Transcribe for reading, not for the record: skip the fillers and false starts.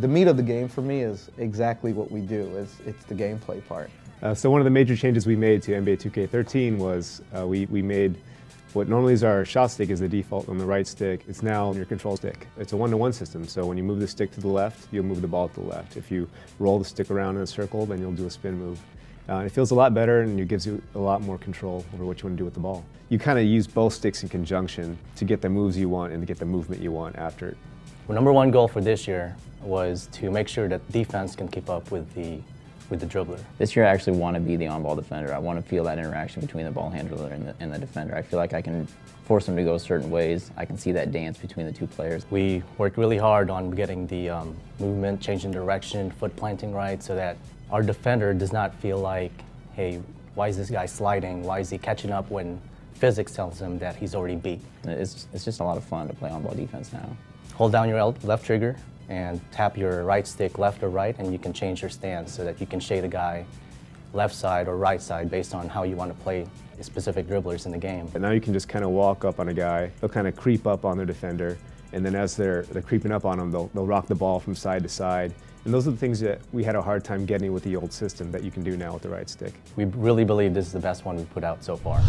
the meat of the game for me is exactly what we do. It's the gameplay part. So one of the major changes we made to NBA 2K13 was we made what normally is our shot stick is the default on the right stick. It's now your control stick. It's a one-to-one system, so when you move the stick to the left, you'll move the ball to the left. If you roll the stick around in a circle, then you'll do a spin move. It feels a lot better and it gives you a lot more control over what you want to do with the ball. You kind of use both sticks in conjunction to get the moves you want and to get the movement you want after it. Well, number one goal for this year was to make sure that defense can keep up with the dribbler. This year I actually want to be the on-ball defender. I want to feel that interaction between the ball handler and the defender. I feel like I can force them to go certain ways. I can see that dance between the two players. We worked really hard on getting the movement, changing direction, foot planting right, so that our defender does not feel like, hey, why is this guy sliding? Why is he catching up when physics tells him that he's already beat? It's just a lot of fun to play on-ball defense now. Hold down your left trigger and tap your right stick left or right, and you can change your stance so that you can shade a guy left side or right side based on how you want to play specific dribblers in the game. And now you can just kind of walk up on a guy, they'll kind of creep up on their defender, and then as they're creeping up on them, they'll rock the ball from side to side. And those are the things that we had a hard time getting with the old system that you can do now with the right stick. We really believe this is the best one we've put out so far.